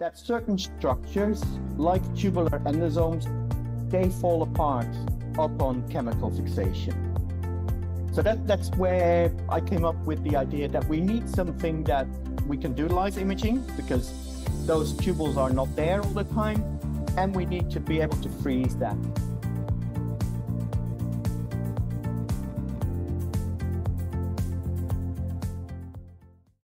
that certain structures, like tubular endosomes, they fall apart upon chemical fixation. So that's where I came up with the idea that we need something that we can do light imaging, because those tubules are not there all the time, and we need to be able to freeze that.